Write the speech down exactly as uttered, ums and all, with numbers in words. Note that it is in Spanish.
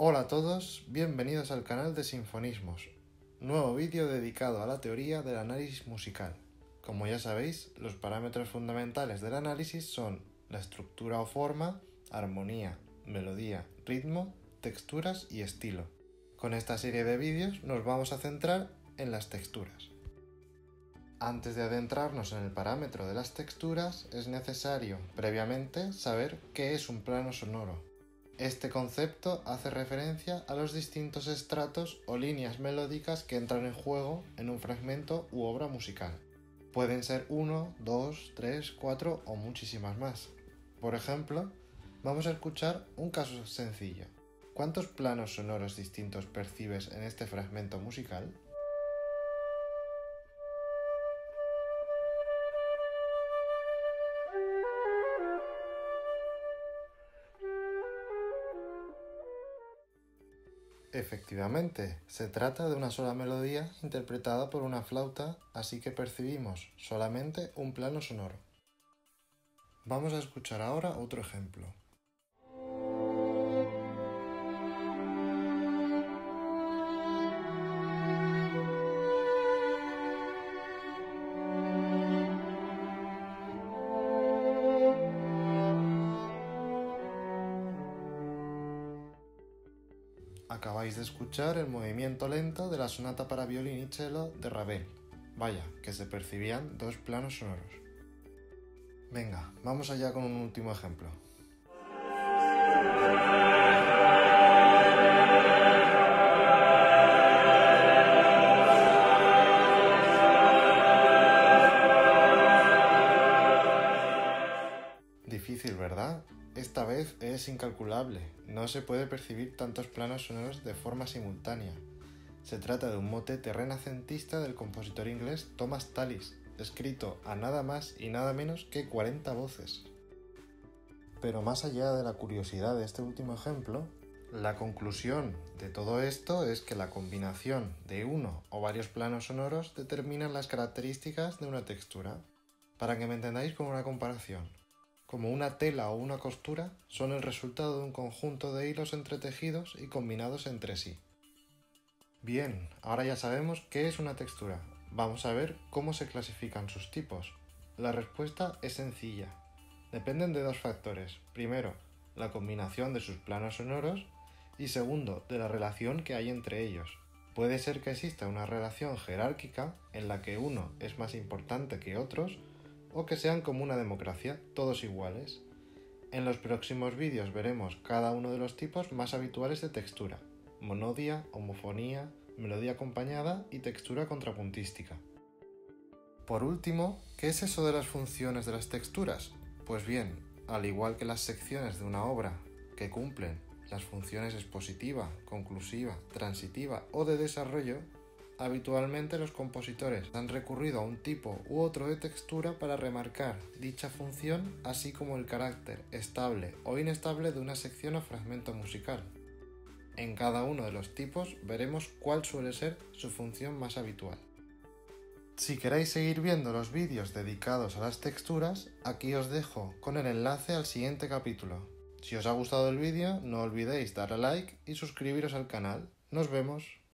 Hola a todos, bienvenidos al canal de Sinfonismos, nuevo vídeo dedicado a la teoría del análisis musical. Como ya sabéis, los parámetros fundamentales del análisis son la estructura o forma, armonía, melodía, ritmo, texturas y estilo. Con esta serie de vídeos nos vamos a centrar en las texturas. Antes de adentrarnos en el parámetro de las texturas, es necesario, previamente, saber qué es un plano sonoro. Este concepto hace referencia a los distintos estratos o líneas melódicas que entran en juego en un fragmento u obra musical. Pueden ser uno, dos, tres, cuatro o muchísimas más. Por ejemplo, vamos a escuchar un caso sencillo. ¿Cuántos planos sonoros distintos percibes en este fragmento musical? Efectivamente, se trata de una sola melodía interpretada por una flauta, así que percibimos solamente un plano sonoro. Vamos a escuchar ahora otro ejemplo. Acabáis de escuchar el movimiento lento de la sonata para violín y cello de Ravel. Vaya, que se percibían dos planos sonoros. Venga, vamos allá con un último ejemplo. Difícil, ¿verdad? Esta vez es incalculable, no se puede percibir tantos planos sonoros de forma simultánea. Se trata de un motete renacentista del compositor inglés Thomas Tallis, escrito a nada más y nada menos que cuarenta voces. Pero más allá de la curiosidad de este último ejemplo, la conclusión de todo esto es que la combinación de uno o varios planos sonoros determinan las características de una textura. Para que me entendáis con una comparación, como una tela o una costura, son el resultado de un conjunto de hilos entretejidos y combinados entre sí. Bien, ahora ya sabemos qué es una textura. Vamos a ver cómo se clasifican sus tipos. La respuesta es sencilla. Dependen de dos factores. Primero, la combinación de sus planos sonoros y segundo, de la relación que hay entre ellos. Puede ser que exista una relación jerárquica en la que uno es más importante que otros, o que sean como una democracia, todos iguales. En los próximos vídeos veremos cada uno de los tipos más habituales de textura: monodia, homofonía, melodía acompañada y textura contrapuntística. Por último, ¿qué es eso de las funciones de las texturas? Pues bien, al igual que las secciones de una obra que cumplen las funciones expositiva, conclusiva, transitiva o de desarrollo, habitualmente los compositores han recurrido a un tipo u otro de textura para remarcar dicha función, así como el carácter estable o inestable de una sección o fragmento musical. En cada uno de los tipos veremos cuál suele ser su función más habitual. Si queréis seguir viendo los vídeos dedicados a las texturas, aquí os dejo con el enlace al siguiente capítulo. Si os ha gustado el vídeo, no olvidéis darle a like y suscribiros al canal. ¡Nos vemos!